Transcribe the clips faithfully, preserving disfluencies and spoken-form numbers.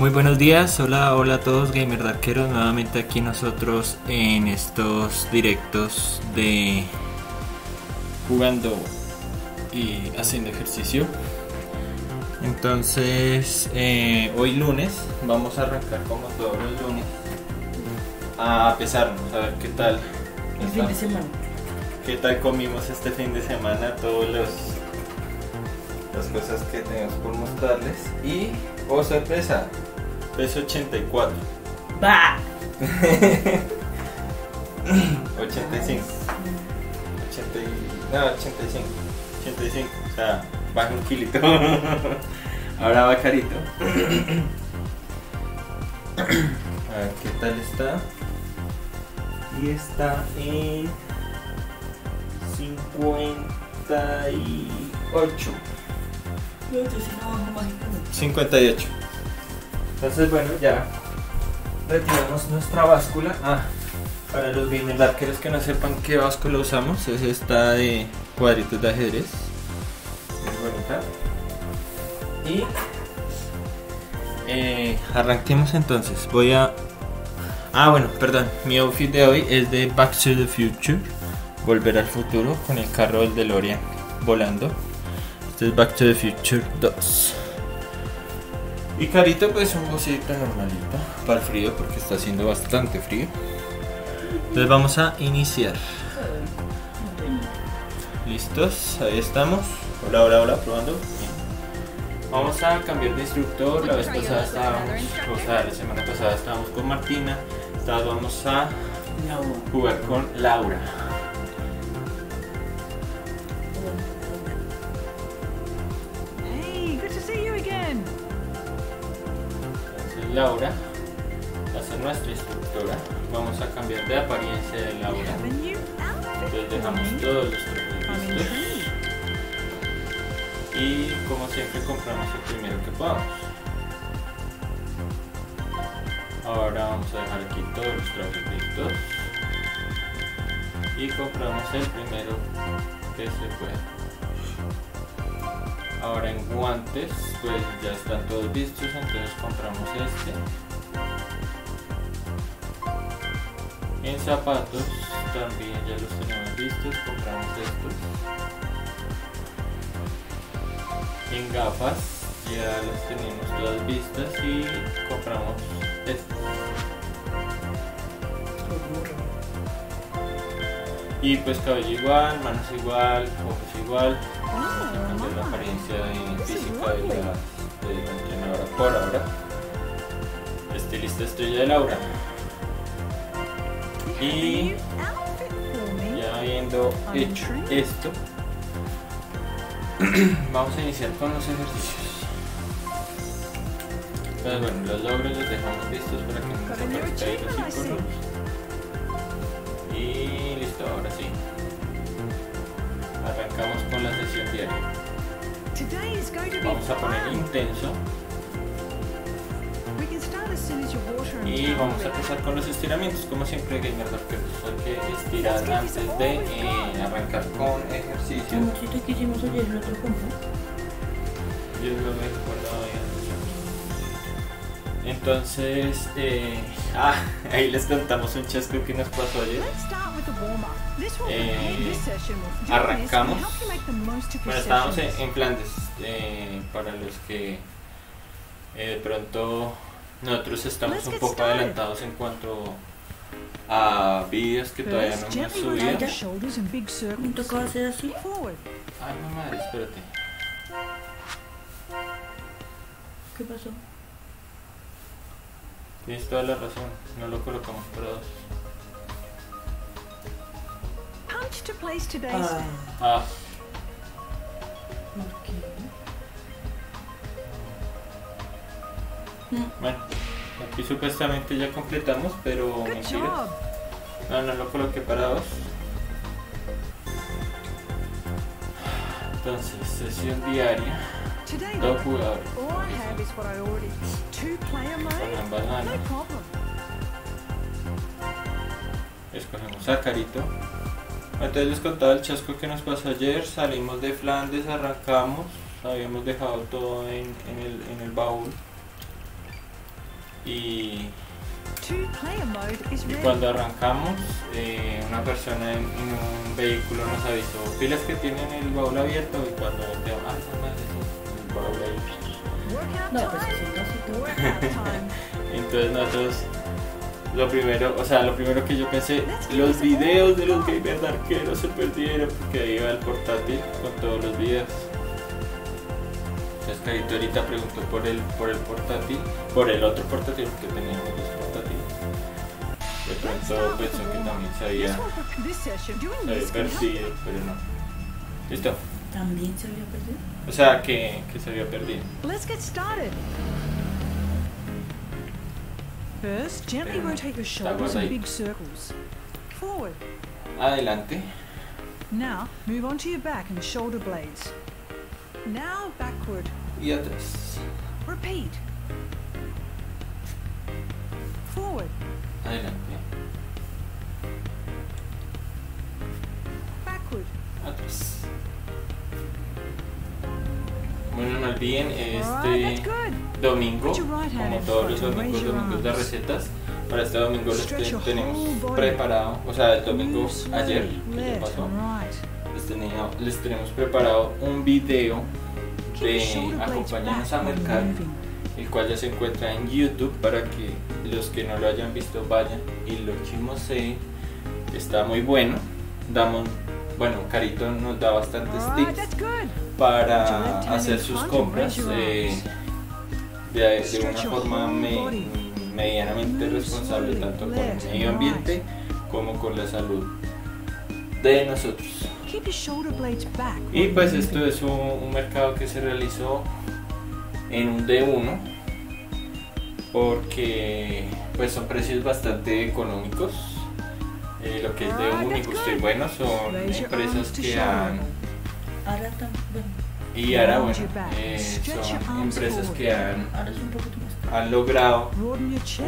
Muy buenos días, hola, hola a todos Gamerdarkeros, nuevamente aquí nosotros en estos directos de jugando y haciendo ejercicio. Entonces eh, hoy lunes vamos a arrancar como todos los lunes a pesarnos, a ver qué tal el fin de semana. ¿Qué tal comimos este fin de semana? Todas las cosas que tenemos por mostrarles. Y, oh sorpresa, peso ochenta y cuatro. ¡Bah! ochenta y cinco. ochenta y... No, ochenta y cinco. ochenta y cinco, o sea, baja un kilito. Ahora va Karito. A ver qué tal está. Y está en cincuenta y ocho. cincuenta y ocho. Entonces bueno, ya retiramos nuestra báscula. Ah, para los gamerdarkeros que no sepan qué báscula usamos, es esta de cuadritos de ajedrez. Es bonita. Y eh, arranquemos entonces. Voy a... Ah bueno, perdón, mi outfit de hoy es de Back to the Future, Volver al Futuro, con el carro del DeLorean volando. Este es Back to the Future dos. Y Karito pues un bolsito normalito para el frío, porque está haciendo bastante frío. Entonces vamos a iniciar. Listos, ahí estamos. Hola, hola, hola, probando. Vamos a cambiar de instructor. La vez pasada estábamos, o sea, la semana pasada estábamos con Martina. Esta vez vamos a jugar con Laura. Hey, good to see you again. Entonces Laura va a ser nuestra instructora. Vamos a cambiar de apariencia de Laura. Entonces dejamos todos los trucos listos. Y como siempre compramos el primero que podamos. Ahora vamos a dejar aquí todos los trajes listos y compramos el primero que se pueda. Ahora en guantes pues ya están todos listos, entonces compramos este. En zapatos también ya los tenemos listos, compramos estos. En gafas ya las tenemos todas vistas y compramos estas. Y pues cabello igual, manos igual, ojos igual. Vamos a cambiar la apariencia física de la entrenadora por ahora. Estilista estrella de Laura. Y ya habiendo hecho esto, vamos a iniciar con los ejercicios. Pues bueno, los logros los dejamos listos para que no se aparezcan los iconos. Y listo, ahora sí. Arrancamos con la sesión diaria. Vamos a poner intenso. Y vamos a empezar con los estiramientos, como siempre Gamerdarkeros, hay que estirar antes de eh, arrancar con ejercicios. ¿Qué que hicimos ayer en otro combo? Yo lo he recordado ya. Entonces, eh, ah, ahí les contamos un chasco que nos pasó ayer. Eh, arrancamos, bueno, estábamos en, en Flandes, eh, para los que eh, de pronto... Nosotros estamos un poco adelantados en cuanto a vídeos que todavía no hemos subido. ¿Me tocaba hacer así? Ay, mamá, espérate. ¿Qué pasó? Tienes toda la razón, no lo colocamos para dos. Ah. Ah. ¿Por qué? Bueno, aquí supuestamente ya completamos, pero mentiras. No, no lo coloqué para dos. Entonces, sesión diaria. Dos jugadores. Con ambas manos. Escogemos a Karito. Entonces les contaba el chasco que nos pasó ayer. Salimos de Flandes, arrancamos. Habíamos dejado todo en, en, el, en el baúl. y, y cuando arrancamos eh, una persona en, en un vehículo nos avisó pilas que tienen el baúl abierto y cuando te avanzan el baúl ahí. No, pues eso no. Entonces nosotros lo primero, o sea, lo primero que yo pensé, los videos de los Gamerdarkeros se perdieron porque ahí va el portátil con todos los videos. Entonces Karito ahorita preguntó por el, por el portátil, por el otro portátil, porque teníamos dos portátiles. De pronto pensó que también se había, se había perdido, pero no. ¿Listo? ¿También se había perdido? O sea, que, que se había perdido. First, gently rotate your shoulders in big circles. Forward. Adelante. Now, move onto your back and shoulder blades. Now, backward. Y atrás. Repeat. Forward. Adelante. Backward. Atrás. Bueno, no olviden, este domingo, como todos los domingos, domingos de recetas, para este domingo les tenemos preparado, o sea, el domingo ayer, que ya pasó, les, tenía, les tenemos preparado un video de acompañarnos a mercar, el cual ya se encuentra en YouTube, para que los que no lo hayan visto vayan y lo chimoseen, está muy bueno. Damos, bueno, Karito nos da bastantes tips para hacer sus compras eh, de, de una forma me, medianamente responsable, tanto con el medio ambiente como con la salud de nosotros. Y pues esto es un, un mercado que se realizó en un D uno porque pues son precios bastante económicos. Eh, lo que es D uno y Gusto y Bueno son empresas que han y ahora bueno eh, son empresas que han, han logrado unos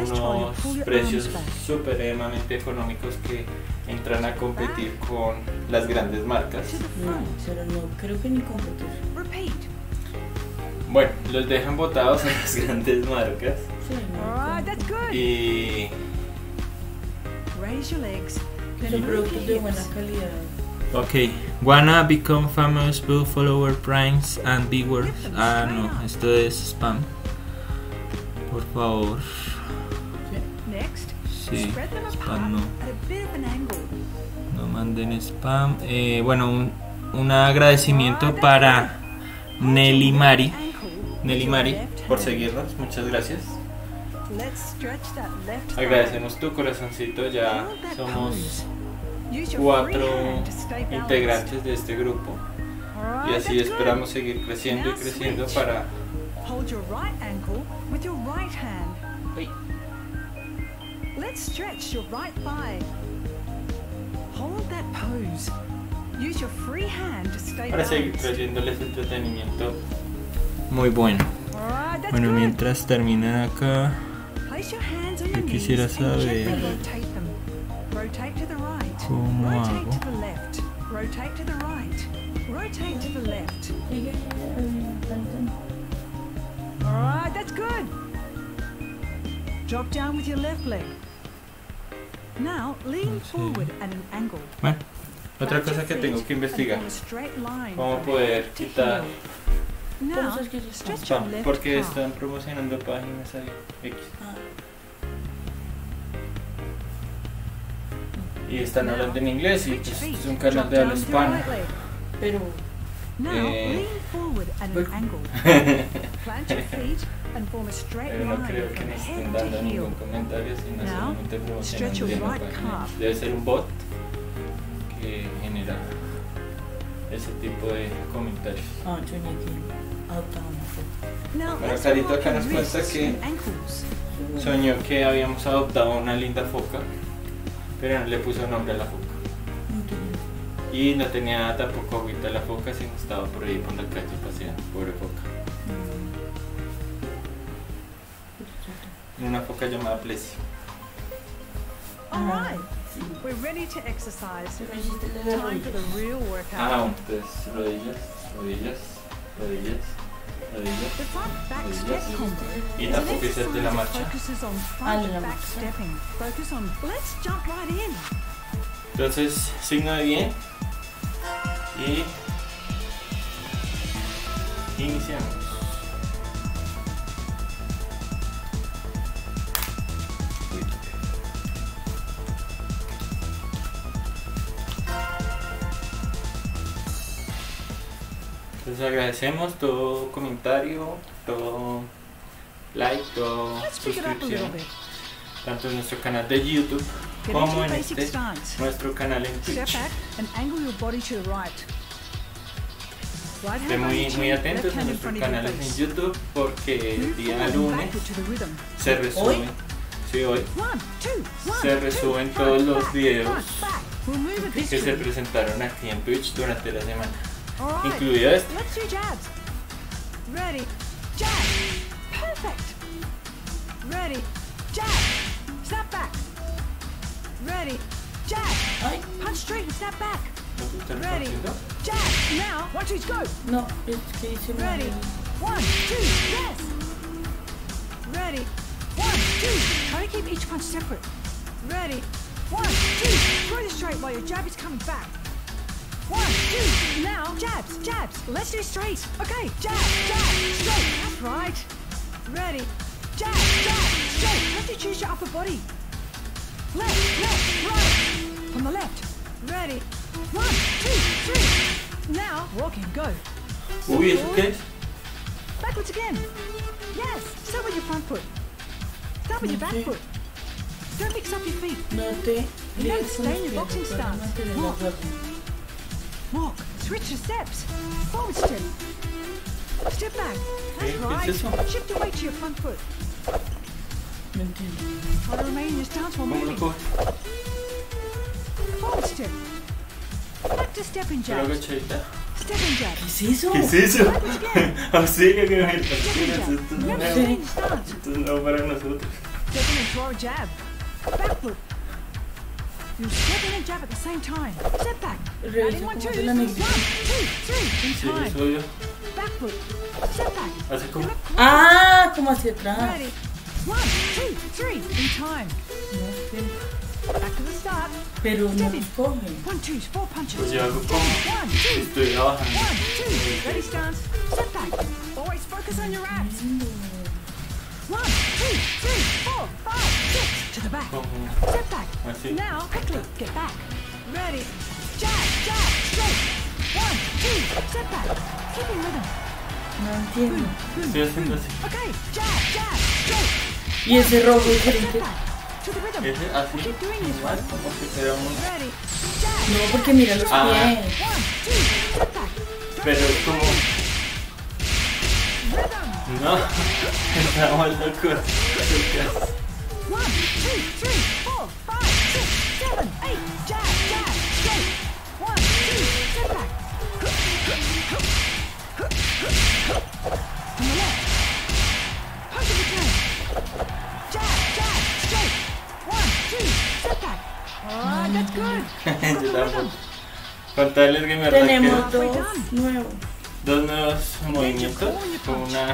precios supremamente económicos que entran a competir con las grandes marcas. No, pero no creo que ni competir. Bueno, los dejan botados a las grandes marcas y son productos de buena calidad. Ok, wanna become famous, blue follower primes and viewers. Ah, no, esto es spam. Por favor. Sí, spam no. No manden spam. Eh, bueno, un, un agradecimiento para Nelly Mari. Nelly Mari, por seguirnos, muchas gracias. Agradecemos tu corazoncito, ya somos cuatro integrantes de este grupo y así esperamos seguir creciendo y creciendo para para seguir trayéndoles entretenimiento muy bueno. Bueno, mientras terminan acá, yo quisiera saber cómo hago. Bueno, otra cosa que tengo que investigar, cómo poder quitar spam, porque están promocionando páginas ahí X. Y están hablando en inglés y pues, es un canal de habla hispana. Pero eh, pero no creo que nos estén dando ningún comentario, sino solamente promocionando. Debe ser un bot que genera ese tipo de comentarios. Bueno, Karito acá nos cuenta que soñó que habíamos adoptado una linda foca, pero no le puso nombre a la foca. Okay. Y no tenía tampoco agüita la foca, sino estaba por ahí por la calle paseando, pobre foca. Mm. Una foca llamada Plessy. Ah, entonces rodillas, rodillas, rodillas, Y la publicidad de la marcha. Entonces, signo de bien. Y iniciamos. Les agradecemos todo comentario, todo like, todo suscripción, tanto en nuestro canal de YouTube como en este, nuestro canal en Twitch. Estén muy, muy atentos a nuestros canales en YouTube porque el día lunes se resumen, sí, hoy, se resuben todos los videos que se presentaron aquí en Twitch durante la semana. Incluido este. No, es que hice mal. One, two, now, jabs, jabs, let's do straight, okay, jab, jab, straight, that's right, ready, jab, jab, straight, you have to choose your upper body, left, left, right, from the left, ready, one, two, three, now, walking, go, forward, okay. Backwards again, yes, start with your front foot, start with your back foot, don't mix up your feet, you don't stay in your boxing stance. Walk, switch your steps, forward step, step back, that's right, shift the weight to your front foot. Try to remain in your stance while moving. Forward step, back to step and jab, step and jab. ¿Qué es eso? ¿Qué es eso? Auxilio que me fascina, esto es nuevo para nosotros. Step in and throw a jab, back foot. You step in and jab at the same time. Step back. Ready, one, two, one, two, three. In time. Back foot. Step back. Ah, como hacia atrás. Ready. One, two, three. In time. Back to the start. Pero no coge. One, two, four punches. Pues yo hago como. Estoy bajando. One, two, ready stance. Step back. Always focus on your abs. One, two, three, four, five, six. To the back. Step back. Now, quickly, get back. Ready. Jab, jab, straight. One, two, step back. Keeping rhythm. Boom, boom, boom. Okay, jab, jab, straight. Y ese rojo es diferente. Ese así. Igual, como que te da un... No, porque mira los pies. Pero es como... No, estamos locos. One, two, three, four, five, six, seven, eight, jab, jab, straight. One, two, step back. Hook, hook, hook, hook, hook, hook. On the left. Punch it again. Jab, jab, straight. One, two, step back. Ah, that's good. Contarles que me tenemos dos nuevos. Dos nuevos movimientos con una.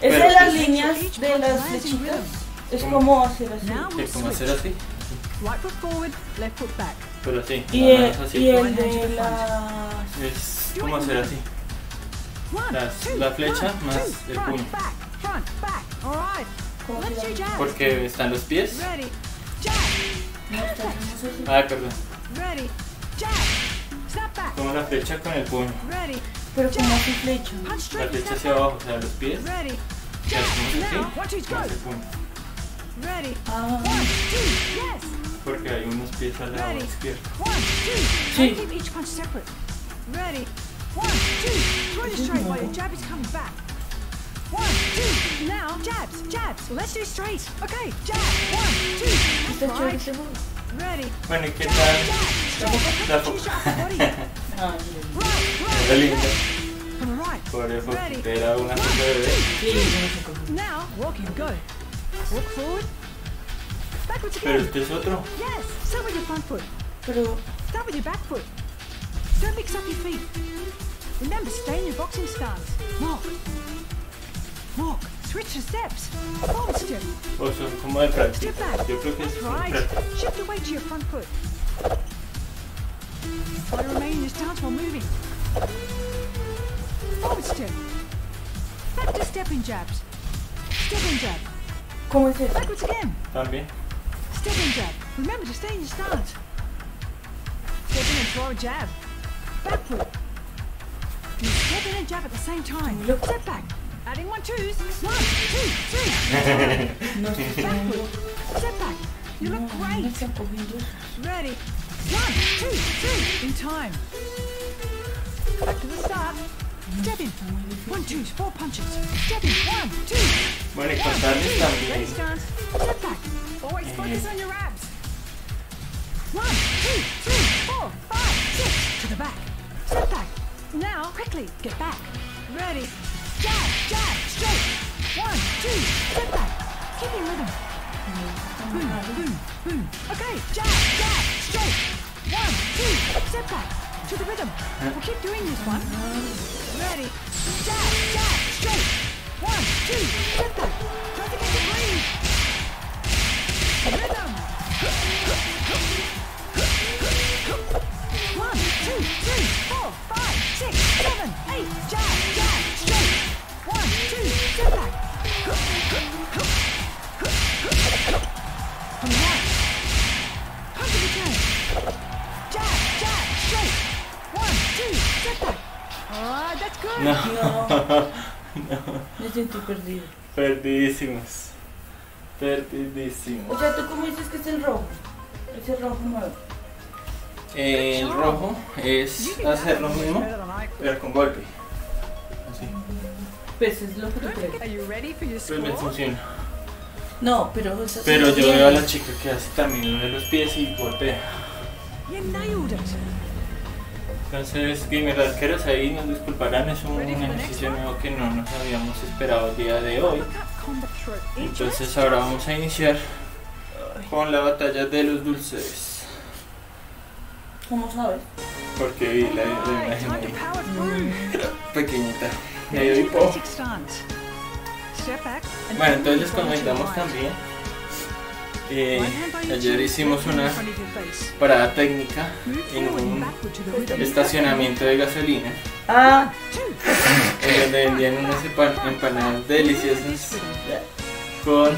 Es de las líneas de las flechitas. Es como hacer así. Es como hacer así. Right foot forward, left foot back. Pero así. Y el, así. Y el de la... Es como hacer así. Las, la flecha más el puño. Porque están los pies. Ah, perdón. Como la flecha con el puño. Pero como así flecha. La flecha hacia abajo, o sea, los pies. Y hacemos así, más el puño. Ready. Ah. One, two, yes. Porque hay unos pies al lado izquierdo. One, two. Sí. Keep each punch separate. Ready. One, two. Throw your straight while your jab is coming back. One, two. Now jabs, jabs. Let's do straight. Okay. Jab. One, two. That's right. Ready. Bueno, ¿y qué tal? La foca. Está linda. Por eso te da una foca de bebé. Sí, una foca. Now walking, go. Walk forward. Backwards again. Pero este es otro. Yes. Start with your front foot. Pero. Start with your back foot. Don't mix up your feet. Remember, stay in your boxing stance. Walk. Walk. Switch your steps. Forward step. Also, from my practice. Step back. That's right. Shift the weight to your front foot. Try to remain in this stance while moving. Forward step. Back to stepping jabs. Stepping jab. ¿Cómo es eso? Backwards again. También. Stepping jab. Remember to stay in your stance. Stepping and throw a jab. Backward. You step in and jab at the same time. Look. Step back. Adding one twos. One, two, three. No, backward. Step back. You look great. Ready. One, two, three. In time. Back to the start. Step in. One, two, four punches. Step in. One, two. One, two. Ready stance. Step back. Always focus on your abs. One, two, three, four, five, six. To the back. Step back. Now, quickly, get back. Ready. Jab, jab, straight. One, two, step back. Keep your rhythm. Boom, boom, boom. Okay, jab, jab, straight. One, two, step back. To the rhythm. We'll keep doing this one. Ready. Jab, jab, straight. One, two, step back. Don't forget to breathe. Rhythm. One, two, three, four, five, six, seven, eight, jab, jab, straight. One, two, step back. From the right. Punch it again. Jab, jab, straight. One, two, step back. Ah, oh, that's good. No. No. Me siento perdido. Perdidísimos. Perdidísimos. O sea, ¿tú cómo dices que es el rojo? Es el rojo nuevo. El rojo es hacer lo mismo, pero con golpe. Así. Pues es lo que tú crees. Pues me funciona. No, pero eso Pero yo veo a la chica que hace también lo de los pies y golpea. Entonces, Gamerdarkeros, ahí nos disculparán, es un ejercicio nuevo que no nos habíamos esperado el día de hoy. Entonces ahora vamos a iniciar con la batalla de los dulces. ¿Cómo sabes? Porque vi la, la imagen ahí. Era pequeñita. Me dio hipo. Bueno, entonces les comentamos también. Eh, ayer hicimos una parada técnica en un estacionamiento de gasolina. Ah. En donde vendían unas empanadas deliciosas con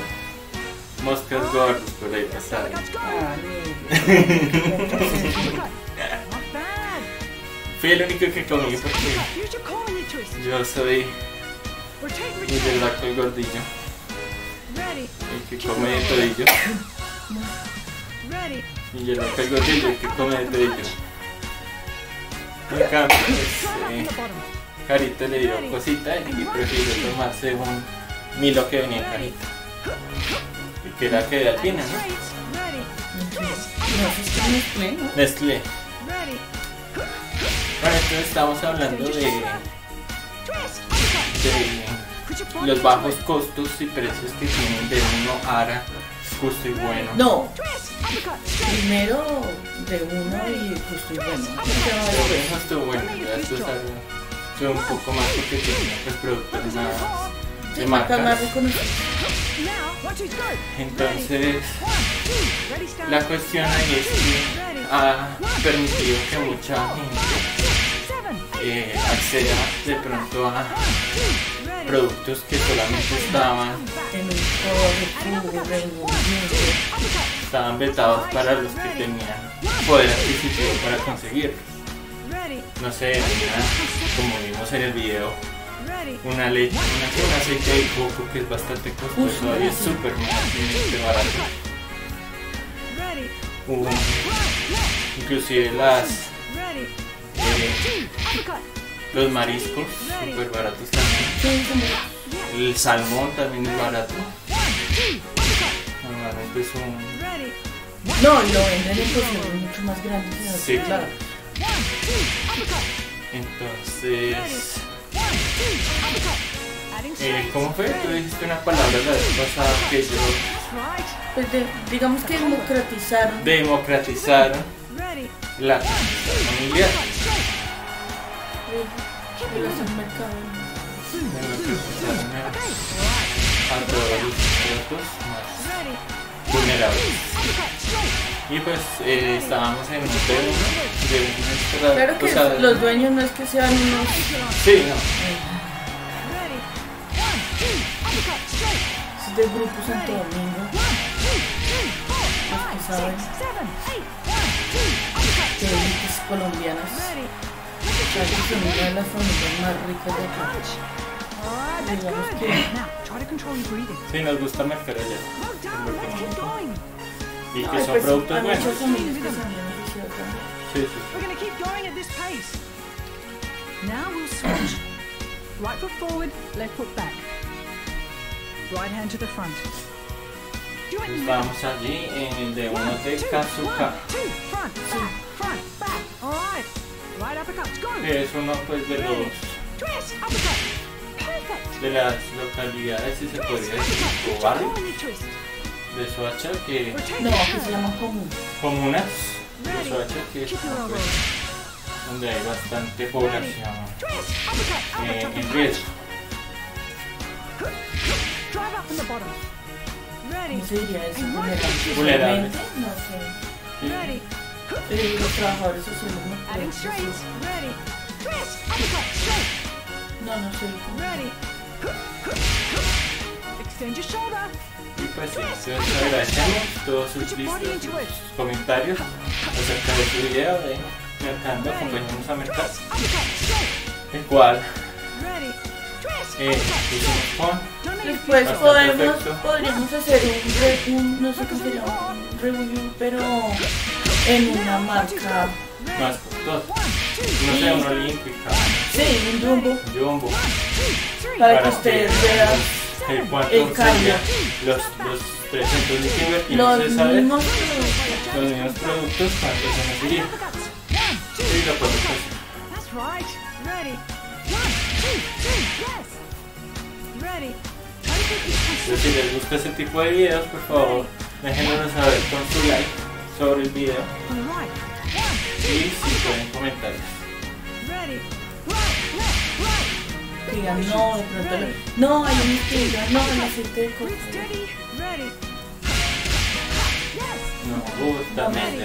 moscas gordas por ahí pasadas. Fui el único que comí porque yo soy Millerdako el gordillo, el que come de todillo. Millerdako el gordillo, el que come de todillo. En cambio, eh, Karito le dio cosita y prefirió tomarse un Milo que venía en Karito, y que era que de Alpina, ¿no? Nestlé. Nestlé. Bueno, entonces estamos hablando de, de los bajos costos y precios que tienen de uno ara justo y bueno. No. Primero de uno y justo y bueno. Pero justo y bueno, ya esto es algo, soy un poco más porque tiene los productos más de marca. Entonces, la cuestión ahí es que ha permitido que mucha gente eh, acceda de pronto a productos que solamente estaban estaban vetados para los que tenían poder adquisitivo para conseguirlos. No sé, una, como vimos en el video, Una leche, una, un aceite de coco que es bastante costoso y es súper barato. Uh, inclusive las eh, los mariscos súper baratos también. El salmón también es barato. Normalmente es un... No, lo venden en porciones mucho más grandes. Sí, claro. Entonces... Eh, ¿Cómo fue? Tú dijiste unas palabras la vez pasada que yo... Pues de, digamos que democratizaron. Democratizaron la economía familiar. miras el mercado. Sí, me lo que vulnerables. Y pues eh, estábamos en un hotel de una claro que posada. Los dueños no es que sean unos... Sí, no. Es de grupo Santo Domingo. Es que saben que es colombianas. Es una de las familias más ricas de acá. Digamos que... Sí, nos gusta mercar allá. Y que son productos buenos. Sí, sí. Right foot forward, left foot back. Right hand to the front. Vamos allí en el de uno de Kazuka. Que es uno pues de los de las localidades, si se podría decir, o barrio de Soacha que no, que se llaman comunas. Comunas de Soacha que es una, pues, donde hay bastante población eh, en riesgo. No se diría eso, vulnerable. No sé. Sí. Los trabajadores sociales no. No, no sé. Y pues sí, se os agradecemos todos sus vistas, sus comentarios acerca de este video de Mercando, acompañamos a Mercado, el cual eh, con, después podemos, podríamos hacer un, un, no sé qué sería, un review, pero en una marca más costosa, no sea una olímpica, sí, un jumbo, jumbo. Para, para que ustedes vean el cuánto el sería los, los trescientos y los mismos productos, cuánto se nos iría. Sí, lo podemos hacer. Pero si les gusta ese tipo de videos, por favor, déjenos saber con su like sobre el video y si pueden comentarios. Digan no, de pronto no, hay un estilo, no, no existe cosas. No, justamente,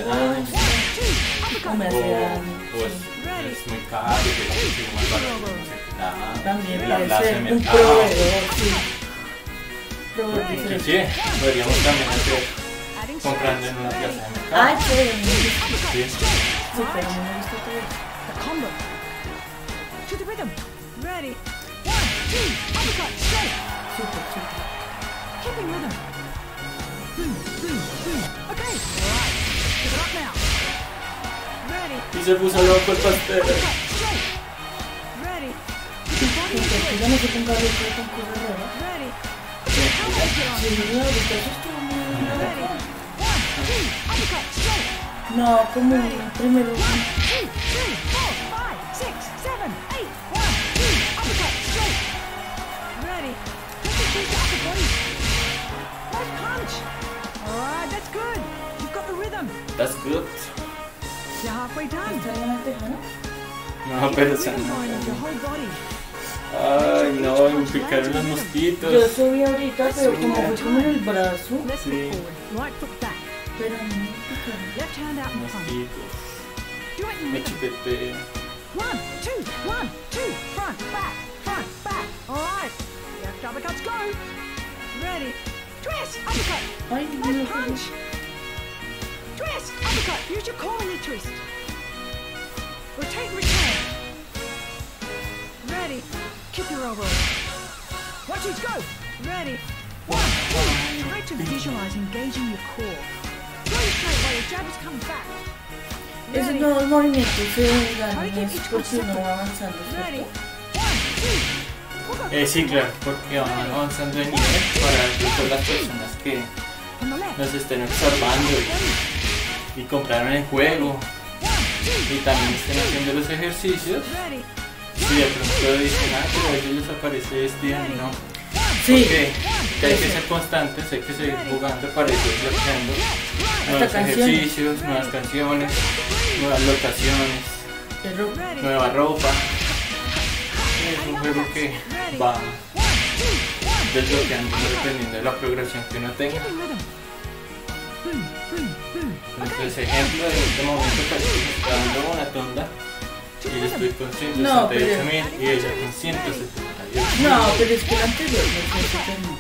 pues es muy caro y que la gente también puede ser un proveedor, sí. Proveedor. Sí, podríamos también hacer comprando en una casa de mercado. Ah, sí, sí. Super, no me gusta todo. The combo. Ready. One, two, uppercut, straight. Super, super. Keeping rhythm. Boom, boom, boom. Okay. All right. Give it up now. Ready. Y se puso loco el pastel. Ready. Ya no se ponga loco con cosas raras. Ready. No, como el primero. That's good. You're halfway done. No, pero se no. Ay, no, me picaron los mosquitos. Yo subí ahorita, pero sí, como fue como en el brazo. Sí. Pero no picaron. Mosquitos. Me chupete. One, two, one, two, front, back, front, back. All right. Left uppercuts go. Ready. Twist, uppercut. Nice punch. Twist! Uppercut! Use your core when you twist. Rotate, return. Ready. Keep your elbow. Watch these go. Ready. One, two. Try to visualize engaging your core. Go straight while your jab is coming back. Ready. Ready. One, two. Eh, sí, claro, porque van avanzando en nivel para que las personas que nos estén observando y, y compraron el juego y también estén haciendo los ejercicios y de pronto dicen ah, pero a ellos les aparece este día no sí. Porque que hay que ser constantes, hay que seguir jugando para ir haciendo nuevos ejercicios, nuevas canciones, nuevas locaciones, nueva ropa, es un juego que va desbloqueando dependiendo de la progresión que uno tenga. Entonces, ejemplo, en este momento parece que está dando una tonda y yo estoy con ciento setenta y ocho mil no, pero... y ella con ciento setenta y ocho mil. No, pero es que el anterior no.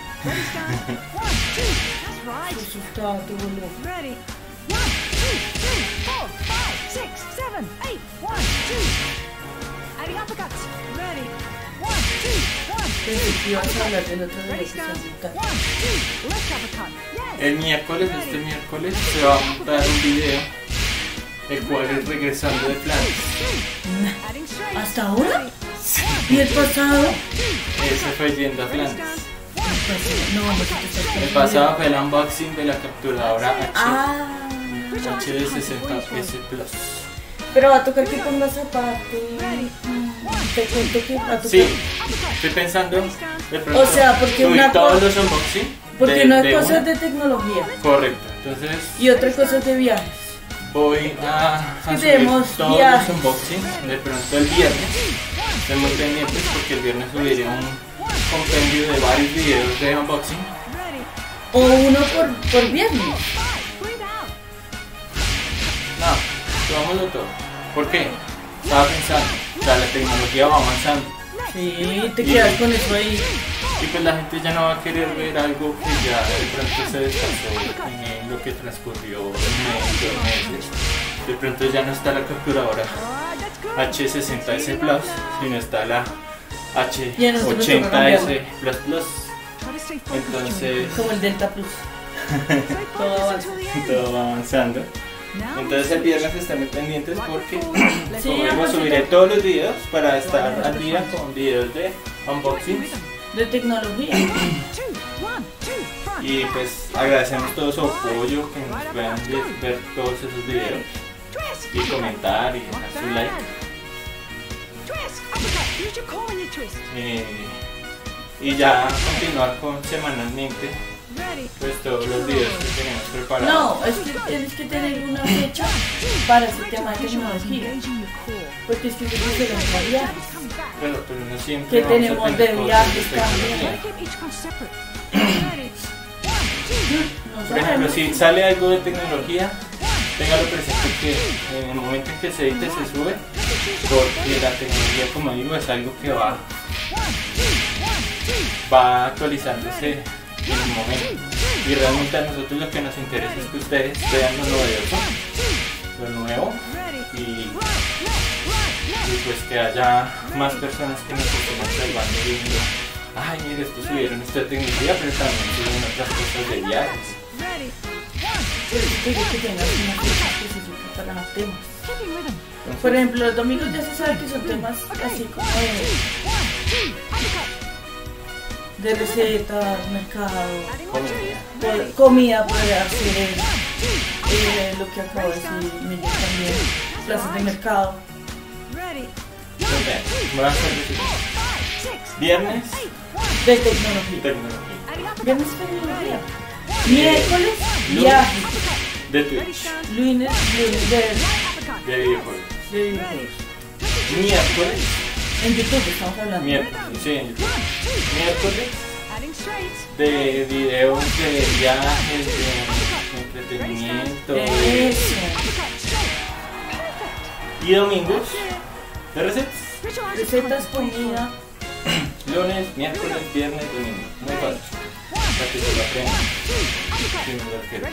El miércoles, este miércoles, se va a montar un video, el cual es regresando de Flandes. ¿Hasta ahora? ¿Y el pasado? Ese fue yendo a Flandes. El pasado fue el unboxing de la capturadora H D. Ah. H D sesenta S Plus. Pero va a tocar que pongas zapatos. Te cuento que va a tocar. Sí, estoy pensando de pronto. O sea, porque una todos los unboxing. Porque de, una de cosa es de tecnología. Correcto, entonces. Y otra cosa es de viajes. Voy a, a subir todos viajes. Los unboxing. De pronto el viernes. Estamos pendientes porque el viernes subiré un compendio de varios videos de unboxing. O uno por, por viernes. No, vámonos todo. ¿Por qué? Estaba pensando, o sea, la tecnología va avanzando. Sí, te quedas y, con eso ahí. Y pues la gente ya no va a querer ver algo que ya de pronto se descansó en lo que transcurrió en meses. De pronto ya no está la capturadora H sesenta S Plus, sino está la H ochenta S Plus Plus. Entonces... como el Delta Plus. Todo avanzando. Todo va avanzando. Entonces el viernes estén pendientes porque sí, como vemos, subiré todos los videos para estar al día con videos de unboxings de tecnología. Y pues agradecemos todo su apoyo, que nos puedan ver todos esos videos y comentar y dejar su like. Eh, y ya continuar con semanalmente pues todos los videos que tenemos preparados. No, es que tienes que tener una fecha para ese tema de tecnología, porque es que tenemos que variar. Bueno, pero no siempre que tenemos de viajes también. Por ejemplo, si sale algo de tecnología, téngalo presente que en el momento en que se edite se sube, porque la tecnología, como digo, es algo que va va actualizándose en el momento, y realmente a nosotros lo que nos interesa es que ustedes vean lo novedoso, lo nuevo, y, y pues que haya más personas que nos estén observando y diciendo, ay, mire, estos subieron esta tecnología, pero también subieron otras cosas de viajes. Por ejemplo, los domingos ya se sabe que son temas así como de... de recetas, mercado, comida, comida puede hacer eh, lo que acabo de decir, también plazas de mercado. Viernes de tecnología, tecnología. Viernes de tecnología, miércoles viaje de Twitch, lunes de de videojuegos, miércoles en YouTube estamos hablando. Miércoles, sí, en YouTube. Miércoles de videos de viajes, de entretenimiento. De... y domingos de recetas. Recetas, comida. Lunes, miércoles, viernes, domingo. Muy fácil. Para que se lo aprendan.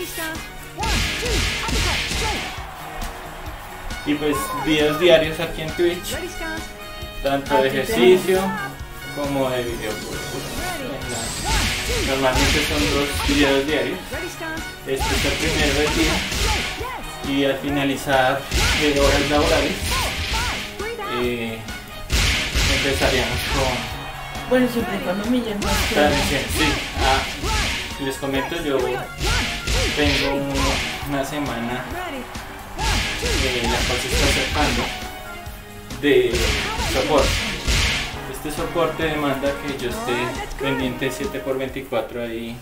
Y pues videos diarios aquí en Twitch. Tanto de ejercicio como de videojuegos. Normalmente son dos videos diarios. Este es el primero del día. Y al finalizar de horas laborales, eh, empezaríamos con... bueno, siempre cuando me llaman. Sí, ah, les comento, yo tengo una semana eh, la cual se está acercando. De soporte. Este soporte demanda que yo esté pendiente siete por veinticuatro ahí,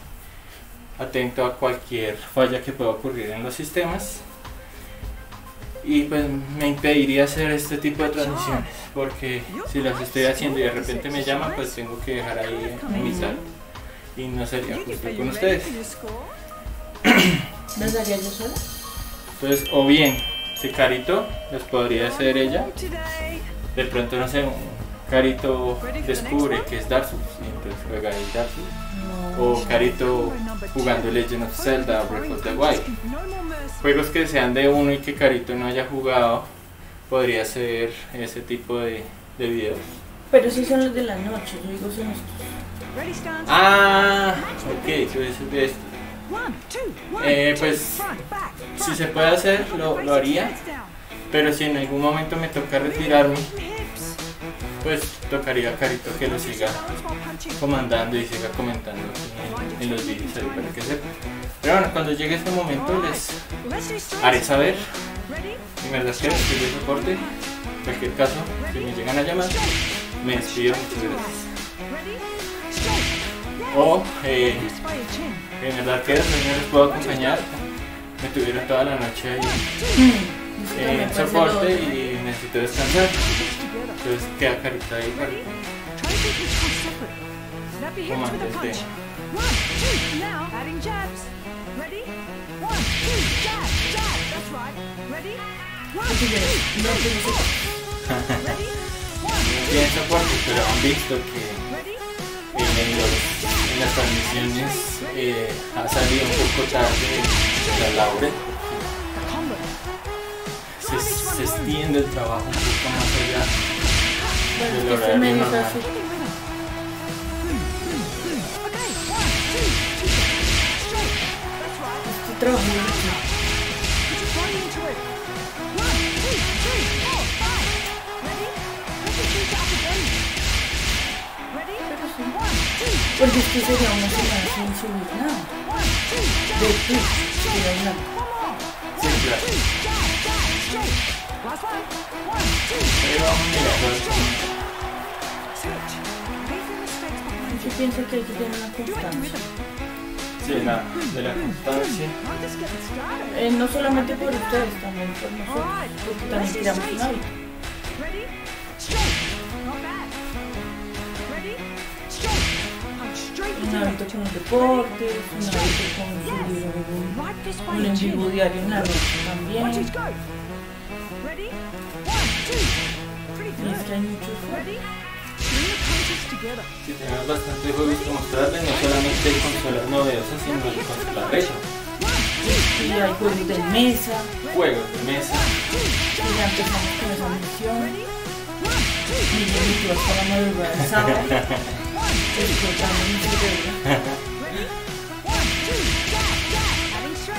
atento a cualquier falla que pueda ocurrir en los sistemas. y pues me impediría hacer este tipo de transiciones, porque si las estoy haciendo y de repente me llaman, pues tengo que dejar ahí en mitad y no sería justo con ustedes. ¿Las daría yo sola? Entonces, o bien, si Karito las podría hacer ella, de pronto no sé, Karito descubre que es Dark Souls y entonces juega el Dark Souls, o Karito jugando Legend of Zelda Breath of the Wild. Juegos que sean de uno y que Karito no haya jugado, podría ser ese tipo de, de videos. Pero si son los de la noche, yo digo son estos. Ah, ok, yo es de estos. Eh, pues si se puede hacer, lo, lo haría, pero si en algún momento me toca retirarme, pues tocaría a Karito que lo siga comandando y siga comentando en, en los vídeos ahí para que sepa. Pero bueno, cuando llegue ese momento les haré saber. Y me las quiero, que yo soporte. En cualquier caso, si me llegan a llamar, me despido, muchas gracias. O, eh, Gamerdarkeros, no les puedo acompañar. Me tuvieron toda la noche ahí en eh, soporte y necesito descansar. Entonces queda Karito ahí para que comando el tema. Bien, soporte, pero han visto que eh, en, los, en las transmisiones eh, ha salido un poco tarde la Laura. Se, se extiende el trabajo un poco más allá. Bueno, que se me hizo así. Estoy trabajando aquí. Porque es que sería una semana sin subir nada. De Twitch, sería una. Sí, claro. Pero vamos a mirar. Yo pienso que hay que tener una constancia. Sí, nada, de la constancia. Eh, no solamente por ustedes, también por nosotros, porque también tiramos un hábito. Un hábito con los deportes, un hábito con un en vivo diario, un hábito también. Es que hay muchos juegos. Sí, tenemos bastantes juegos que mostrarles, no solamente hay consolas novedosas, sino hay consolas retro. Sí, hay juegos de mesa. Juegos de mesa. Y ya empezamos con esa misión. Y yo me quedo hasta la madrugada del sábado. Explotando mi cerebro.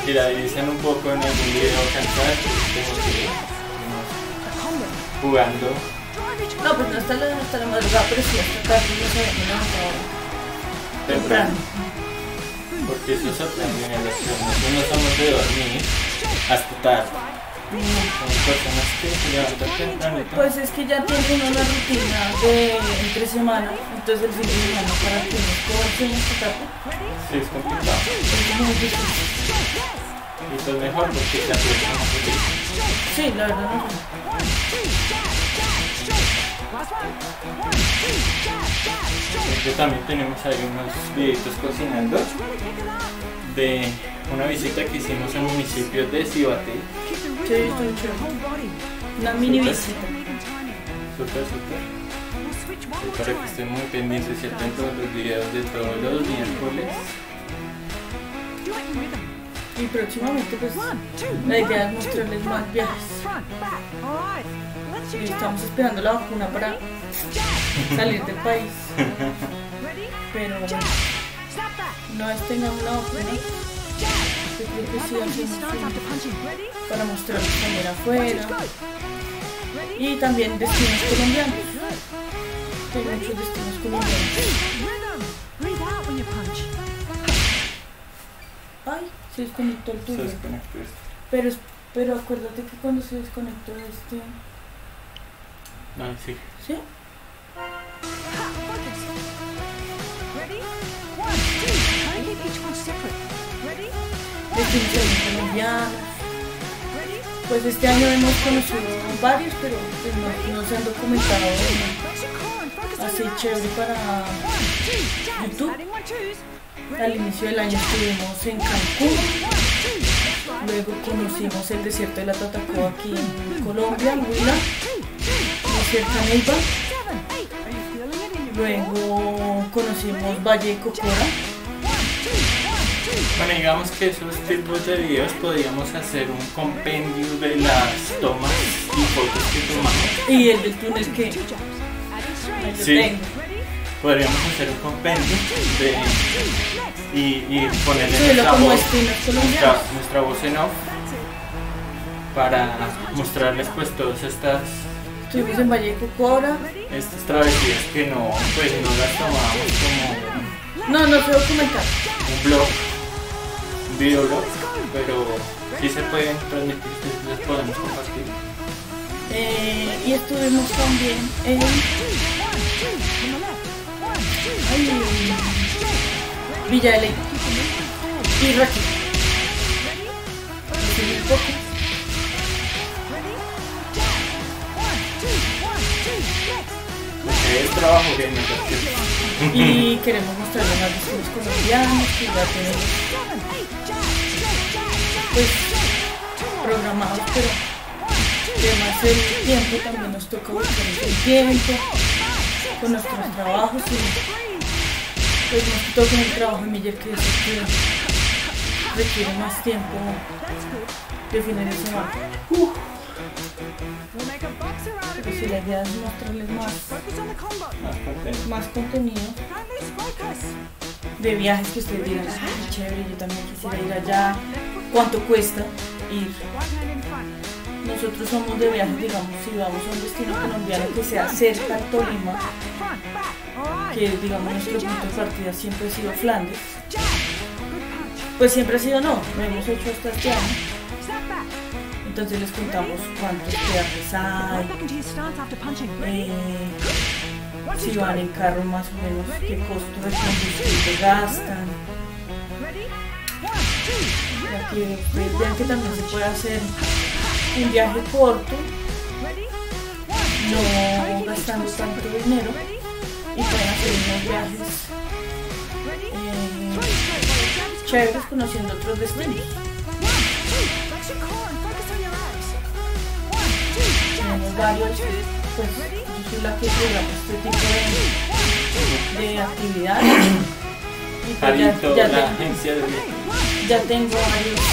Si la divisen un poco en algún video cantar, como que jugando. No, pues no está la, hasta la madrugada, pero si hasta casi no se ve temprano. Porque eso se aprende en el estudio. Nosotros no somos de dormir hasta tarde. Somos personas que se levantan temprano. Pues es que ya tienen una rutina de entre semana, entonces el fin de semana para que nos cojan esta tarde. Sí, es complicado. Es muy difícil. Y esto es mejor porque te apretan más feliz. Sí, la verdad no. Entonces también tenemos ahí unos videitos cocinando de una visita que hicimos al municipio de Sibate. Sí, estoy chévere. Una mini visita. Súper, súper. Para que estén muy pendientes y atentos a los videos de todos los miércoles. Y próximamente pues la idea es mostrarles más viajes. Y estamos esperando la vacuna para salir del país. Pero no es tengamos la vacuna. Yo creo que sí hacemos para mostrarles también afuera. Y también destinos colombianos. Hay muchos destinos colombianos. Ay, se desconectó el tuyo. Se desconectó este. Pero, pero acuérdate que cuando se desconectó este. No, sí. ¿Sí? Destinos colombianos. pues este año hemos conocido varios, pero pues no, no se han documentado en, así chévere para YouTube. Al inicio del año estuvimos en Cancún, luego conocimos el desierto de la Tatacoa aquí en Colombia, en Huila, cerca de Neiva. Luego conocimos Valle de Cocora. Bueno, digamos que esos tipos de videos podríamos hacer un compendio de las tomas y fotos que tomamos. Y el del túnel que ahí lo sí. tengo. Podríamos hacer un compendio de, y, y ponerle nuestra voz, nuestra, nuestra voz en off para mostrarles pues todas estas... Estuvimos en Valle de Cocora. Estas travesías que no, pues no las tomábamos como... No, no puedo comentar. Un blog, un videoblog, pero sí se pueden transmitir, les podemos compartir. Eh, y estuvimos también en... Ay, Villa de Leyes y Raquí. El trabajo que hay y queremos mostrarles a los colombianos que ya tenemos pues programados, pero además el tiempo también nos toca buscar el tiempo con nuestros trabajos y pues nos toca el trabajo en Miller, que es que requiere más tiempo de finalizar. Uh. Pero si la idea es mostrarles más, más, más contenido de viajes que ustedes dirán, ay, chévere, yo también quisiera ir allá, cuánto cuesta ir. Nosotros somos de viajes, digamos, si vamos a un destino colombiano que sea cerca de Tolima, que es, digamos, nuestro punto de partida siempre ha sido Flandes, pues siempre ha sido no, lo hemos hecho hasta este año. Entonces les contamos cuántos peajes hay, eh, si van en carro más o menos, qué costo de combustible gastan. Para que pues, vean que también se puede hacer un viaje corto, no gastando tanto dinero, y pueden hacer unos viajes eh, chéveres conociendo otros destinos. Tenemos varios, pues yo soy la que lleva este tipo de, de actividades. Y pues ya, ya, la agencia de... ya tengo varios,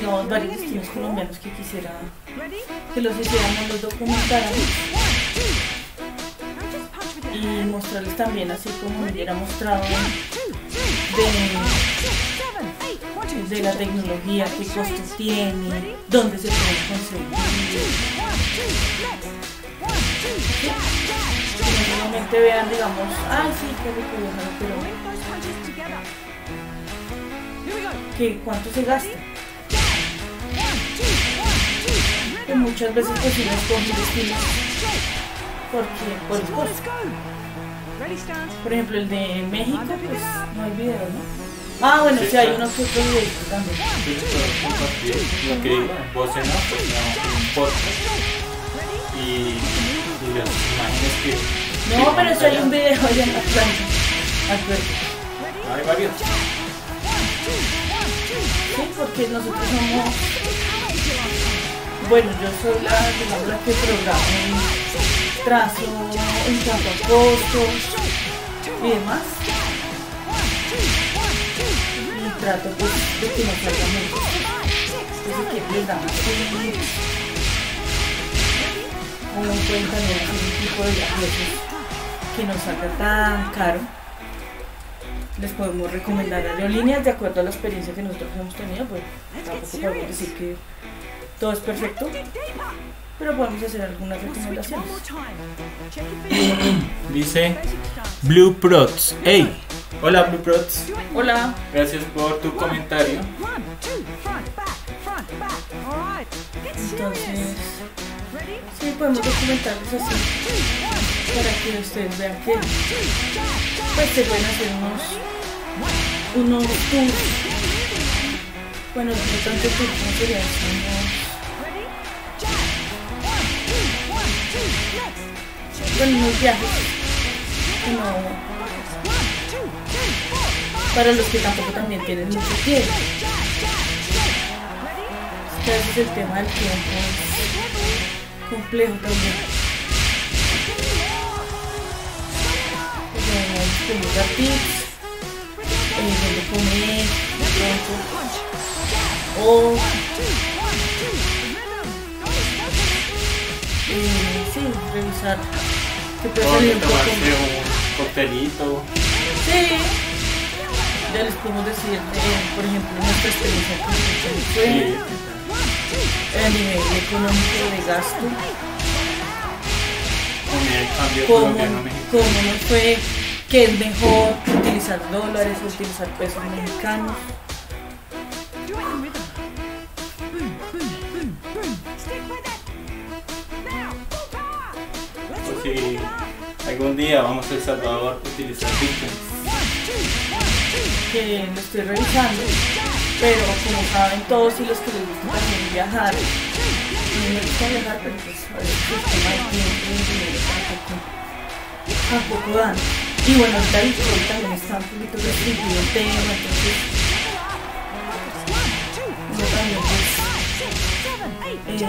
digamos, varios destinos colombianos que quisiera que los hiciéramos, los documentáramos y mostrarles también, así como me hubiera mostrado de. de la tecnología, qué costos tiene, dónde se puede conseguir. Que normalmente vean, digamos, ay sí, qué rico viajar, pero ¿qué, cuánto se gasta? Que muchas veces cocinas con mi destino porque, por el Por ejemplo, el de México, pues no hay video, ¿no? Ah, bueno, sí, sí hay unos otros de esto también. Sí, sí, lo que digo, vos en off, pues un podcast y, y las imágenes que... No, que pero eso hay un video allá en la planta. Acuérdate. Hay varios. Sí, porque nosotros somos... Bueno, yo soy la, digamos, la que programa en trazo, en cuanto a costos y demás. Trato pues, de que no salga mucho. Entonces aquí les damos un cuenta de algún tipo de viajes que no salga tan caro. Les podemos recomendar aerolíneas de acuerdo a la experiencia que nosotros hemos tenido, pues tampoco podemos decir que todo es perfecto, pero podemos hacer algunas recomendaciones. Dice Blue Prots. Hey, hola Blue Prots. Hola. Gracias por tu comentario. Entonces, sí podemos documentarlos así para que ustedes vean que pues se pueden hacer unos unos tours Bueno, por tanto, que no sería eso, ¿no? Bueno, los viajes. No. Para los que tampoco también tienen mucho tiempo. Es que ese es el tema del tiempo. Complejo también. Bueno, los gatitos. El de comer, el o... Eh, sí, revisar. Se puede salir un poco un coctelito. Sí. Ya les podemos decir, eh, por ejemplo, nuestra experiencia con el Bitcoin, el nivel económico de gasto. Cómo, cómo nos fue, que es mejor utilizar dólares o utilizar pesos mexicanos. O si algún día vamos a El Salvador a utilizar Bitcoin. Que lo estoy revisando, pero como saben todos y los que les gusta también viajar, no me gusta viajar, pero pues a ver, el sistema de tiempo y dinero tampoco, tampoco dan. Y bueno, ahorita el Bitcoin también está un poquito restringido el tema, entonces yo también pues, eh, pues yo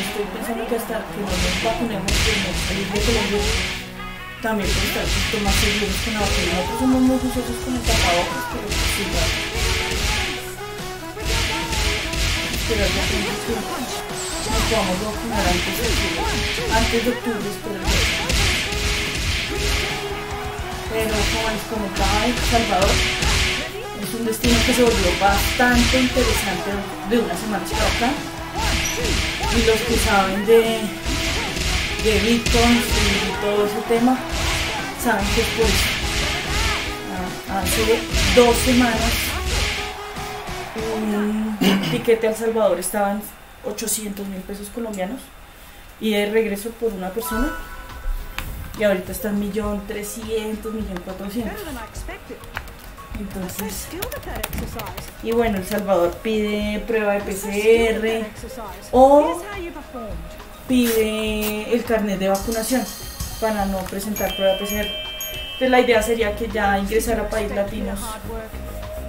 estoy pensando que hasta que no nos vacunemos, que no salir de Colombia, también por estar un poquito más seguros con la vacuna. Nosotros somos muy juiciosos con el tapabocas, pero sí, ya. Esperar ya que nos podamos vacunar antes de octubre, antes de octubre, esperar ya. Pero como les comentaba, El Salvador es un destino que se volvió bastante interesante de una semana hasta acá. Y los que saben de, de Bitcoin y todo ese tema, saben que pues hace dos semanas un tiquete a El Salvador estaba en ochocientos mil pesos colombianos y de regreso por una persona. Y ahorita está en un millón trescientos mil, un millón cuatrocientos mil. Entonces. Y bueno, El Salvador pide prueba de P C R o pide el carnet de vacunación para no presentar prueba de P C R. Entonces la idea sería que ya ingresar a países latinos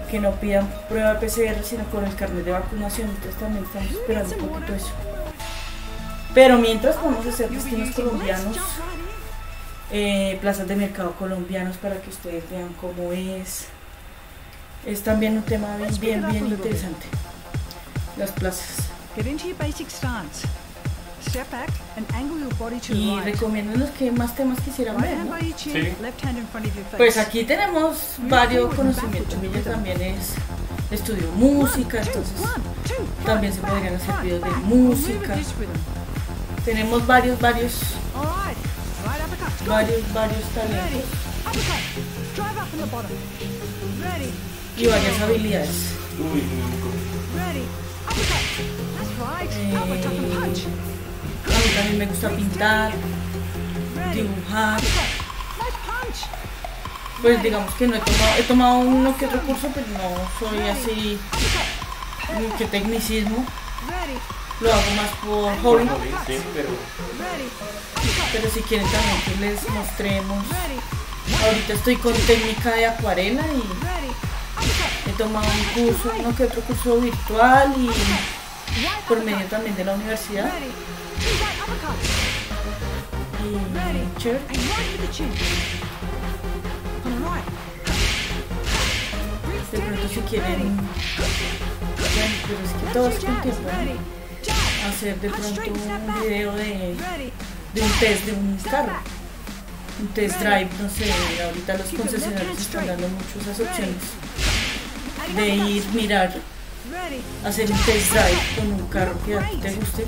que no pidan prueba de P C R sino con el carnet de vacunación. Entonces también estamos esperando un poquito eso. Pero mientras vamos a hacer destinos colombianos. Eh, plazas de mercado colombianos para que ustedes vean cómo es. Es también un tema bien, bien, bien interesante. Las plazas. Y recomiendo los que más temas quisieran ver, ¿no? Sí. Pues aquí tenemos varios conocimientos. Ella también es estudió música, entonces también se podrían hacer videos de música. Tenemos varios, varios. Varios, varios talentos y varias habilidades. Eh, a mí también me gusta pintar, dibujar. Pues digamos que no he tomado, he tomado uno que otro curso, pero no soy así que tecnicismo. Lo hago más por hobby. Sí, pero... pero si quieren también que les mostremos. Ahorita estoy con técnica de acuarela y he tomado un curso, uno que otro curso virtual y por medio también de la universidad. Y chévere. De pronto si quieren, pero es que todo es contemporáneo. Hacer de pronto un video de, de un test de un carro, un test drive, no sé, ahorita los concesionarios están dando mucho esas opciones de ir, mirar, hacer un test drive con un carro que a ti te guste.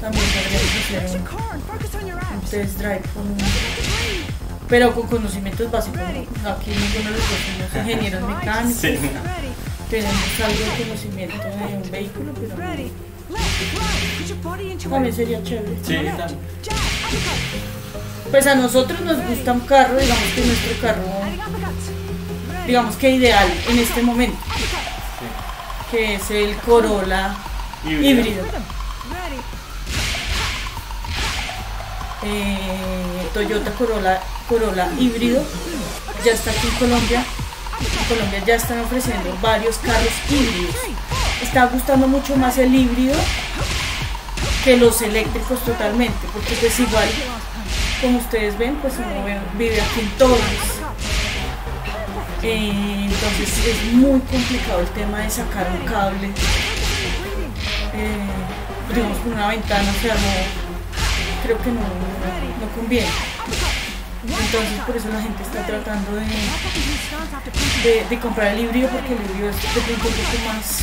También podrías hacer un, un test drive con un, pero con conocimientos básicos, ¿no? Aquí ninguno de los dos somos ingenieros mecánicos, sí. Tenemos algo de conocimiento de un vehículo, pero no. También sería chévere. Sí, también. Pues a nosotros nos gusta un carro, digamos que nuestro carro, digamos que ideal en este momento. que es el Corolla híbrido. híbrido. Eh, Toyota Corolla, Corolla híbrido. Ya está aquí en Colombia. En Colombia ya están ofreciendo varios carros híbridos. Está gustando mucho más el híbrido que los eléctricos totalmente, porque pues igual, como ustedes ven, pues uno vive aquí en todos. Eh, entonces es muy complicado el tema de sacar un cable, eh, digamos, con una ventana, o sea, no, creo que no, no, no conviene. Entonces por eso la gente está tratando de, de, de comprar el híbrido, porque el híbrido es un poco más,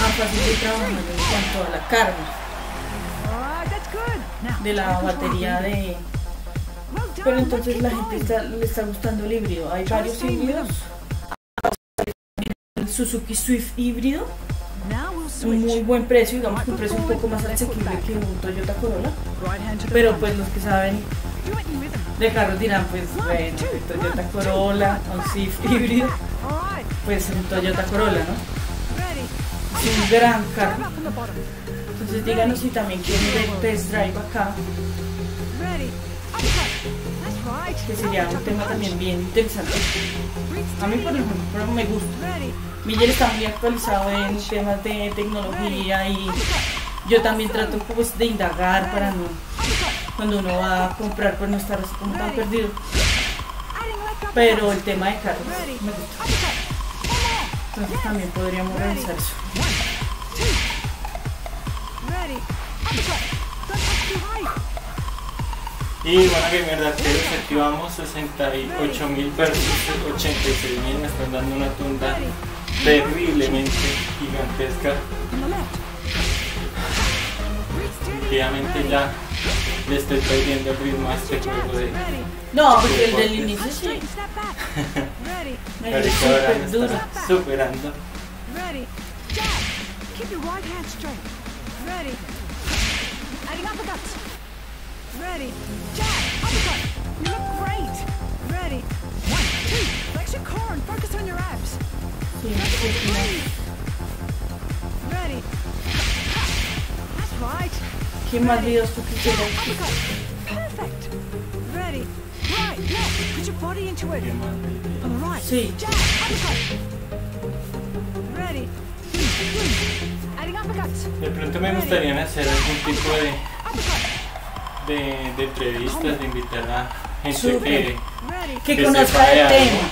más fácil de trabajar en cuanto a la carga de la batería de... Pero entonces la gente está, le está gustando el híbrido. Hay varios híbridos. El Suzuki Swift híbrido, un muy buen precio, digamos que un precio un poco más asequible que un Toyota Corolla, pero pues los que saben de carros dirán, pues bueno, el Toyota Corolla, un Swift híbrido, pues un Toyota Corolla, ¿no? Es un gran carro. Entonces díganos si también quieren el test drive acá, que sería un tema también bien interesante. A mí por ejemplo me gusta. Miller está muy actualizado en temas de tecnología y yo también trato pues de indagar para no, cuando uno va a comprar, pues no estar así como tan perdido. Pero el tema de carros me gusta. Entonces también podríamos revisar eso. Y bueno, Gamerdarkeros, activamos sesenta y ocho mil versus ochenta y seis mil. Me están dando una tunda terriblemente gigantesca. Obviamente ya le estoy perdiendo el ritmo a este juego de... No, porque el del inicio sí. Pero ahora me está superando. Ready, jab, uppercut. You look great. Ready, one, two. Flex your core and focus on your abs. Ready. That's right. ¿Qué más videos tú quisieras? Perfect. Ready, right, left. Put your body into it. Right, sí. Jab, uppercut. Ready. Adding uppercuts. De pronto me gustaría hacer algún tipo de De, de entrevistas, de invitar a gente Super. que, que conozca el tema,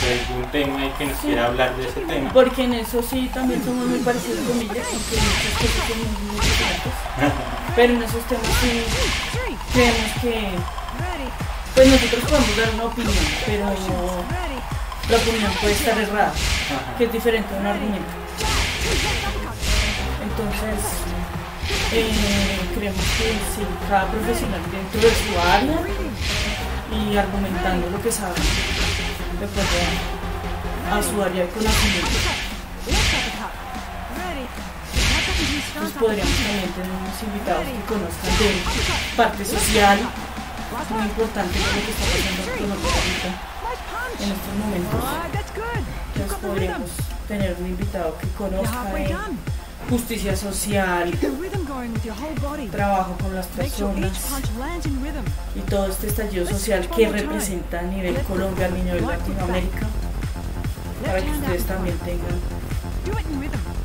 de algún tema y que nos sí. quiera hablar de ese tema. Porque en eso sí también somos muy parecidos con Miller, aunque muchas cosas somos muy diferentes. Pero en esos temas sí creemos que pues nosotros podemos dar una opinión, pero la opinión puede estar errada, Ajá. que es diferente a un argumento. Entonces... Eh, creemos que sí, cada profesional dentro de su área y argumentando lo que sabe de acuerdo a su área de conocimiento, pues podríamos también tener unos invitados que conozcan de parte social, muy importante lo que está pasando con nosotros ahorita en estos momentos. Entonces podríamos tener un invitado que conozca de justicia social, trabajo con las personas y todo este estallido social que representa a nivel Colombia, a nivel Latinoamérica, para que ustedes también tengan.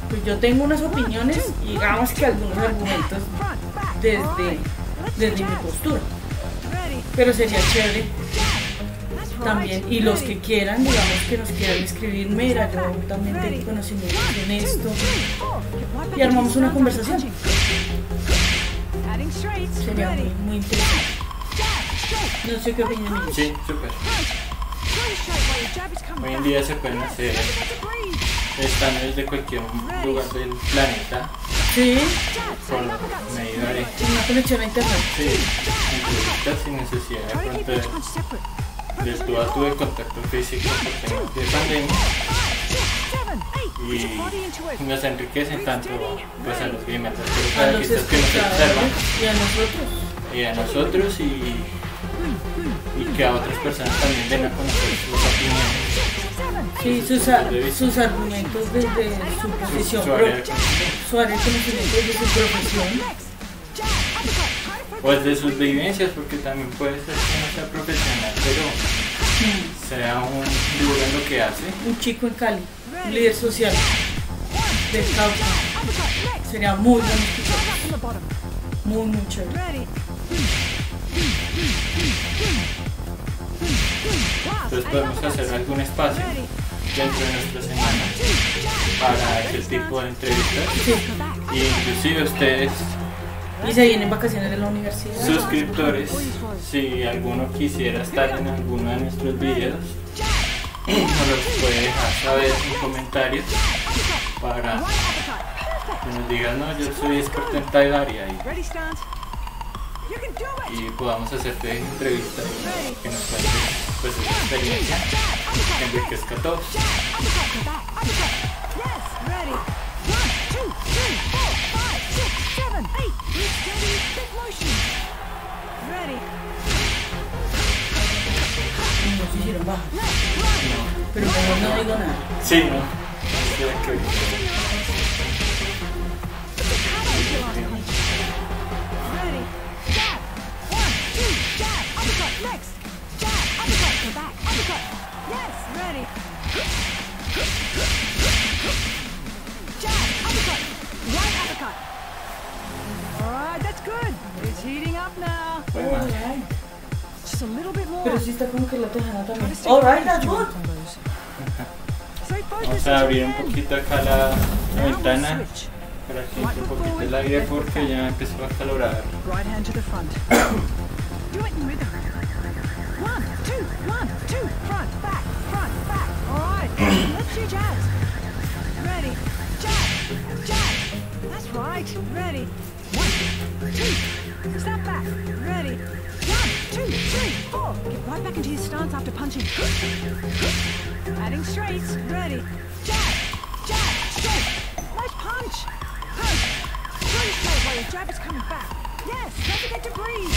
Pues yo tengo unas opiniones y digamos que algunos argumentos desde, desde mi postura, pero sería chévere también, y los que quieran, digamos que nos quieran escribir, mira, yo también tengo conocimiento en esto, y armamos una conversación. Sería muy, muy interesante. No sé qué opinan. Sí, súper. Hoy en día se pueden hacer estándares de cualquier lugar del planeta. Sí. Con los medidores. Una conexión a internet. Sí, sin necesidad de pronto del tú a tú de contacto físico por temas de pandemia, y nos enriquecen tanto pues a los gamers, a los artistas que nos observan y a nosotros y a nosotros y, y que a otras personas también den a conocer sus opiniones Sí, sus, a, sus argumentos desde su profesión. Su argumentos desde su profesión. Pues de sus vivencias, porque también puede ser que no sea profesional, pero mm. sea un duro en lo que hace. Un chico en Cali, un líder social de Cauca. Sería muy bueno. Muy, muy chévere. Entonces podemos hacer algún espacio dentro de nuestra semana para este tipo de entrevistas. Sí. Y inclusive ustedes. Y se vienen vacaciones de la universidad. Suscriptores, si alguno quisiera estar en alguno de nuestros videos, nos los puede dejar saber en comentarios para que nos digan, no, yo soy experto en tal área. Y podamos hacerte entrevistas que nos cuenten pues esa experiencia que enriquezca a todos. No se hicieron bajas. No. Pero como no digo nada. Sí, no. No. Pero si está como que la tejana también. All right, that's good. Vamos a abrir un poquito acá la, la ventana para que entre un poquito el aire porque ya empezó a calorar. One, two, one, two, front, back, front, back. Alright, let's do jabs. Ready, jab, jab. That's right, ready. One, two, step back, ready. One, two, three, four. Get right back into your stance after punching. Adding straight, ready. Jab, jab, straight. Nice punch. Punch. Three straight while your jab is coming back. Yes, don't forget to breathe.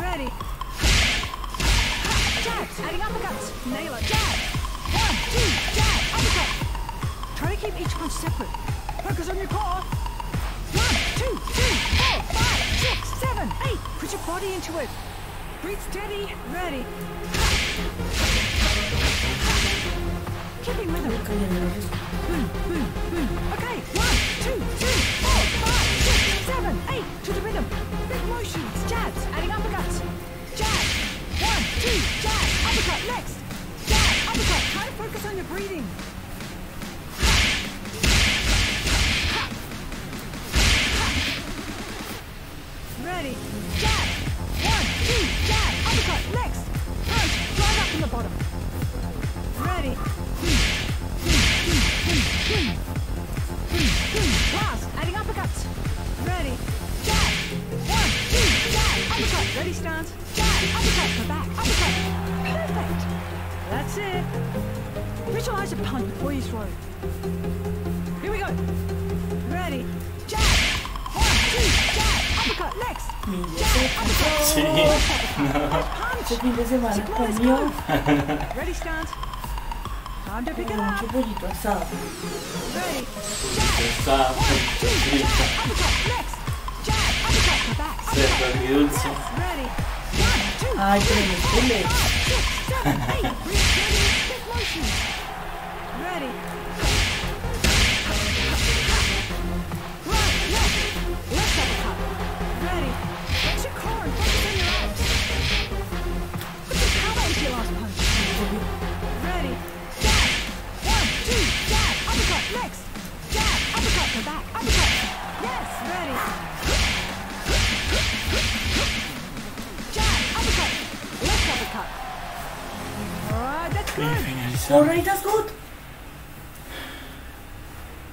Ready. Jabs, adding uppercuts, nail it, jab, one, two, jab, uppercut. Try to keep each punch separate, focus on your core. One, two, three, four, five, six, seven, eight, put your body into it. Breathe steady, ready. Keeping rhythm. Boom, boom, boom. Okay, one, two, three, four, five, six, seven, eight, to the rhythm. Big motions, jabs, adding uppercuts, jab. One, two, jab, uppercut, next. Jab, uppercut, try to focus on your breathing. Ready, jab. One, two, jab, uppercut, next. Punch, drive up in the bottom. Ready. Last, adding uppercuts. Ready, jab. One, two, jab, uppercut, ready, stance. Uppercut, go back, uppercut. Perfect. That's it. Visualize a punch before you throw. Here we go. Ready. Jab. One, two, jab. Uppercut, next. Jab, uppercut. Punch. Let's go. Ready, stand. Time to pick it up. Ready. Jab. One, two, jab. Uppercut, next. Jab, uppercut, go back. Uppercut. Ready. Ay, pero me esconde.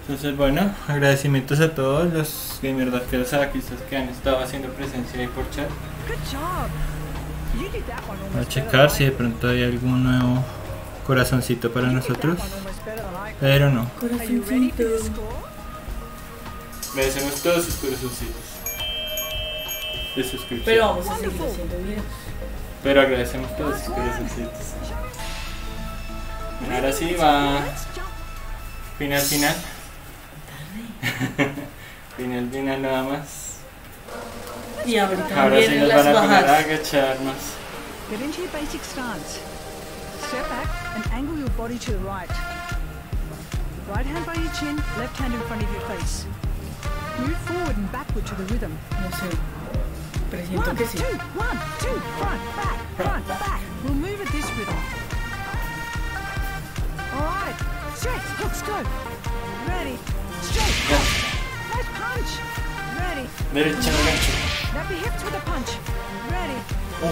Entonces bueno, agradecimientos a todos los Gamerdarkeros que han estado haciendo presencia ahí por chat. Voy a checar si de pronto hay algún nuevo corazoncito para nosotros, pero no. Corazoncito. Merecemos todos sus corazoncitos de suscripción. Pero vamos a seguir haciendo videos. Pero agradecemos todos sus corazoncitos. Ahora sí va. Final, final. Final, final nada más. Y ahorita ahora sí nos van a poner a agacharnos. Get into your basic stance. Step back and angle your body to the right. Right hand by your chin, left hand in front of your face. Move forward and backward to the rhythm. No sé, pero siento que sí. One, two, front, back, front, back. We'll move at this rhythm. All right, stretch, let's go. Ready, stretch, go. Nice punch. Ready. Derecha, derecha. Wrap your hips with a punch. Ready. Oh, go.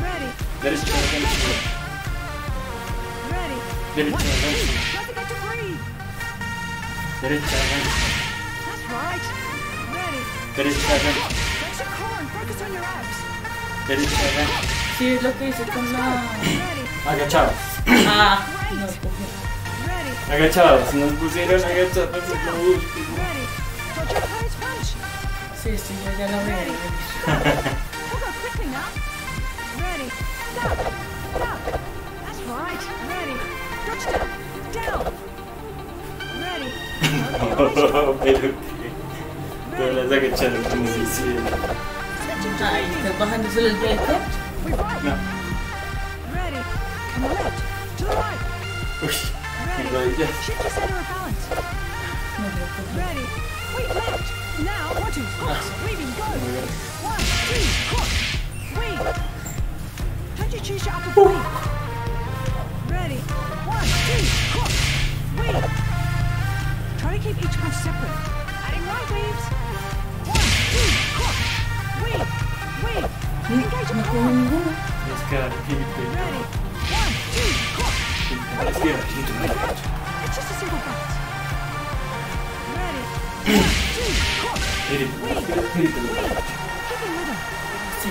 Ready. Derecha, derecha. Ready. Derecha, derecha. Don't forget to breathe. Derecha, derecha. That's right. Ready. Derecha, derecha. Flex your core and focus on your abs. Derecha, derecha. Sí, es lo que hice con la... Agachados. Ah, no, porque... Agachados, nos pusieron agachados en el... Sí, sí, yo ya lo veo. No, pero que... las agachadas como se hicieron. Ay, ¿estás bajándose el velcro? No. Uy, mis rodillas. No, It's just a single bounce. Ready. Hit it. Hit it. Okay. One, two,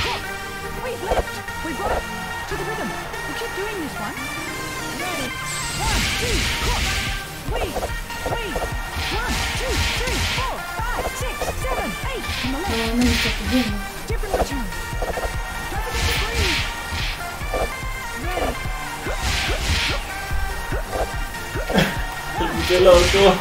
hook. We've left. We've got to the rhythm. We keep doing this one. Ready. One, two, hook. We, we. One, two, three, four, five, six, seven, eight. On the left. Different returns. ¡Qué loco!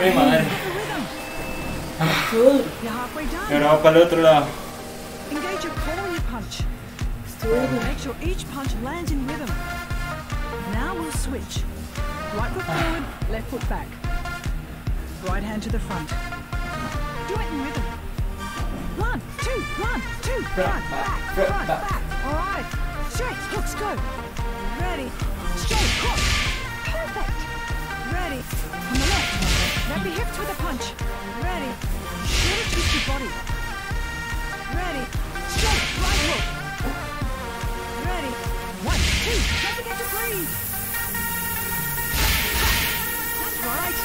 ¡Qué madre! Y ahora vamos para el otro lado. Make sure each punch lands in rhythm. Now we'll switch. Right foot forward, left foot back. Right hand to the front. Do it in rhythm. One, two, one, two, front, back, front, back. All right. Straight, hooks go. Ready. Straight, hook. Perfect. Ready. On the left. Grab your hips with a punch. Ready. Really twist your body. Ready. Straight, right hook. One, two, don't forget to breathe. That's right.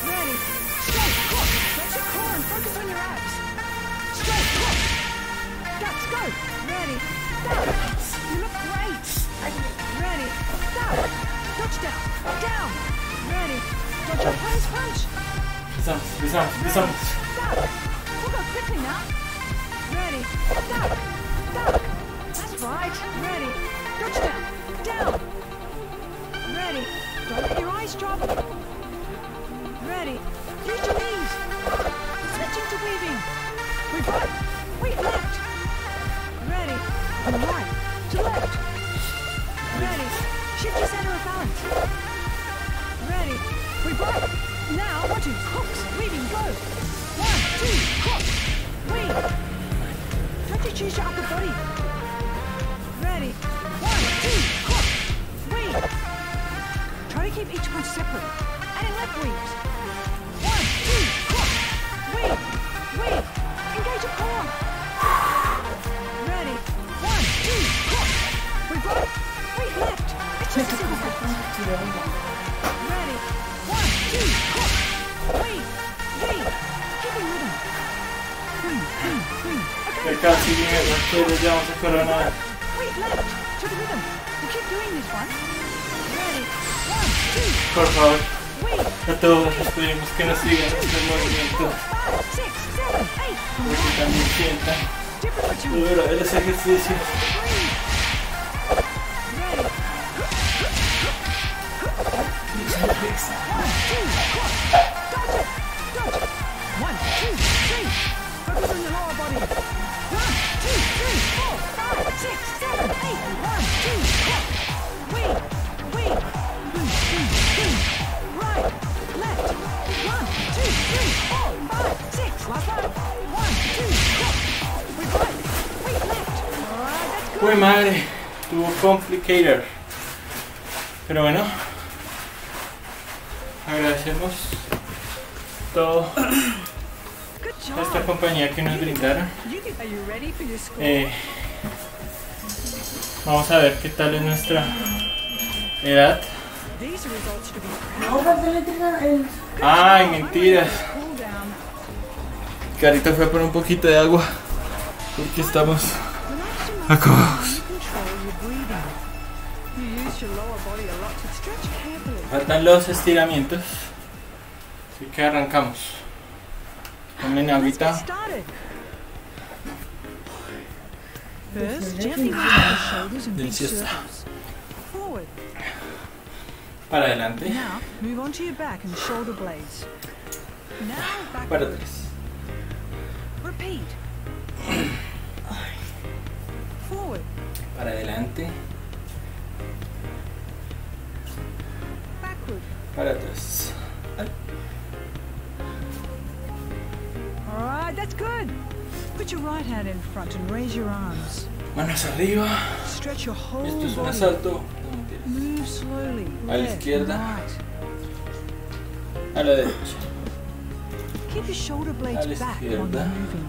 Ready. Straight, hook. Flex your core and focus on your abs. Straight, hook. Guts, go. Ready. Down. You look great. Ready. Down. Dodge down. Down. Ready. Dodge your punch, punch. Result, result, result. Down. We'll go quickly now. Ready. Down. Down. That's right. Ready. Touch down, down. Ready. Don't let your eyes drop. Ready. Use your knees. Switch into weaving. We've got it. Wait, left. Ready. From right to left. Ready. Shift your center of balance. Ready. We've got it. Now, one, two, hooks, weaving, go. One, two, hook, weave. Try to choose your upper body. Ready. Try to keep each punch separate. And in left weaves. One, two, cross. Weave, weave. Engage your core. Ready. One, two, cross. We've got it. Weave left. It's just a single step. Ready. One, two, cross. They're catching it, we're still the Legend of Corona. Wait, look! To the rhythm! We keep doing this one. Ready? One, two. Por favor. A todos los primos que nos sigan este movimiento. Porque también sientan duro de los ejercicios. Uy madre, tuvo complicator. Pero bueno, agradecemos toda esta compañía que nos brindaron. Eh, vamos a ver qué tal es nuestra edad. Ay, mentiras. Karito fue por un poquito de agua porque estamos acobados. Faltan los estiramientos, así que arrancamos. Tomen agüita. Deliciosa. Para adelante. Para atrás. Para adelante. Para atrás. Alright, that's good. Put your right hand in front and raise your arms. Manos arriba. Stretch your whole body. Esto es un asalto. Move slowly. A la izquierda. A la derecha. Keep your shoulder blades back while you're moving.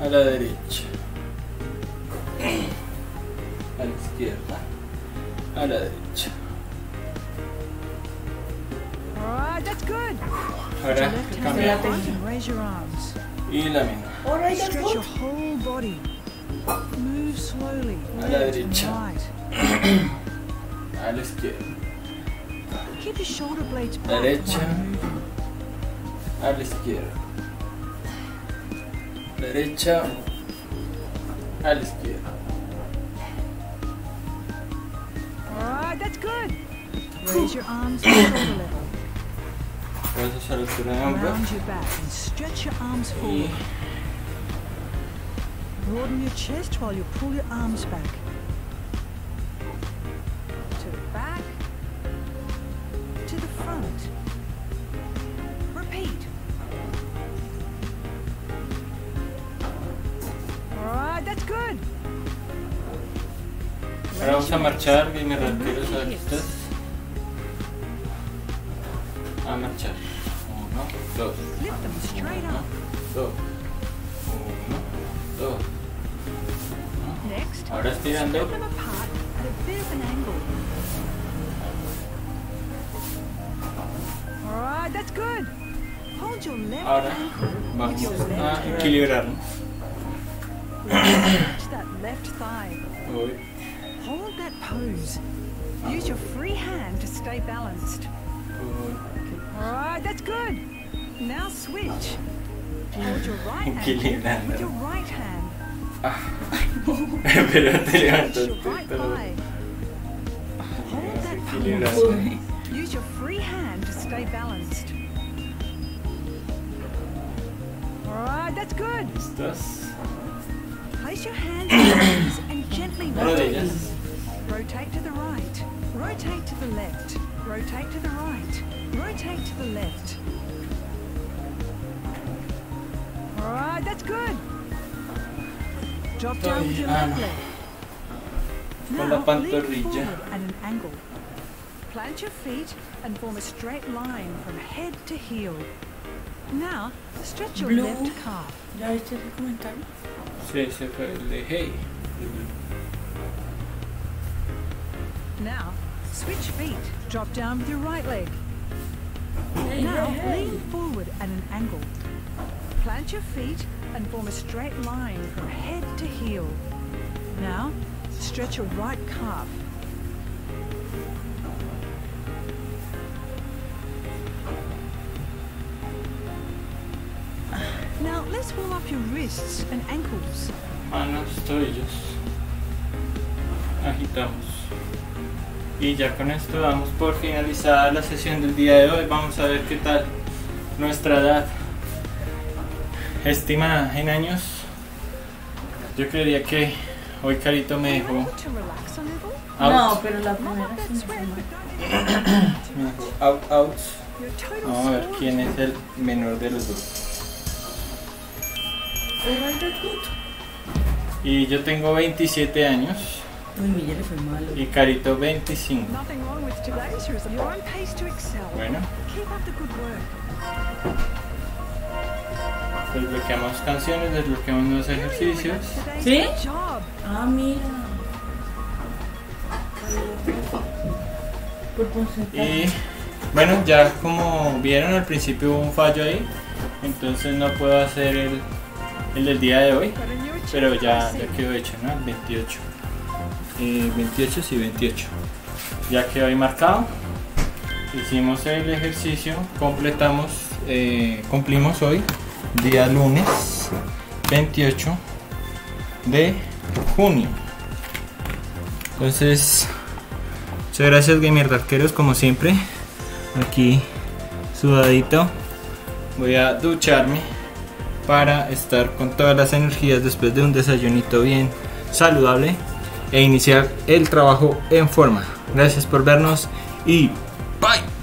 A la derecha. A la izquierda. A la derecha. Alright, that's good. Ahora cambia y la mano. Alright, that's good. Stretch your whole body. Move slowly. A la derecha. A la izquierda. Keep your shoulder blades back. Derecha. A la izquierda. Derecha. A la izquierda. Alright, that's good. Raise your arms to shoulder level. Brazos a la altura de hombros. Y broaden your chest while you pull your arms back. To the back. To the front. Repeat. Alright, that's good. Ahora vamos a marchar, Gamerdarkeros, a ver ustedes. A marchar. Uno, dos. Uno, dos. Uno, dos. Uno. Ahora estirando. Ahora vamos a equilibrarnos. Hold that pose. Use your free hand to stay balanced. Alright, that's good. Now switch. Hold your right hand with your right hand. Hold your right eye. Hold that pose. Use your free hand to stay balanced. Alright, that's good. Place your hands and gently rotate. Rotate to the right. Rotate to the left. Rotate to the right. Rotate to the left. Alright, that's good. Drop down with your left leg. Now, lean forward at an angle. Plant your feet and form a straight line from head to heel. Now, stretch your left calf. ¿Ya viste el comentario? Sí, se fue el de hey. Now, switch feet. Drop down with your right leg. Now, lean forward at an angle. Plant your feet and form a straight line from head to heel. Now, stretch your right calf. Now, let's warm up your wrists and ankles. Manos, tobillos. Agitamos. Y ya con esto damos por finalizada la sesión del día de hoy. Vamos a ver qué tal nuestra edad estimada en años. Yo creería que hoy Karito me dejó out. No, pero la primera me dejó out, out. Vamos a ver quién es el menor de los dos. Y yo tengo veintisiete años. Y Karito veinticinco. Bueno, desbloqueamos canciones, desbloqueamos nuevos ejercicios. ¿Sí? Ah, mira. Y bueno, ya como vieron al principio hubo un fallo ahí, entonces no puedo hacer el, el del día de hoy, pero ya, ya quedó hecho, ¿no? El veintiocho. Eh, veintiocho, sí, veintiocho. Ya quedó ahí marcado. Hicimos el ejercicio, completamos, eh, cumplimos hoy, día lunes veintiocho de junio. Entonces, muchas gracias, Gamerdarkeros, como siempre. Aquí, sudadito. Voy a ducharme para estar con todas las energías después de un desayunito bien saludable e iniciar el trabajo en forma. Gracias por vernos y bye.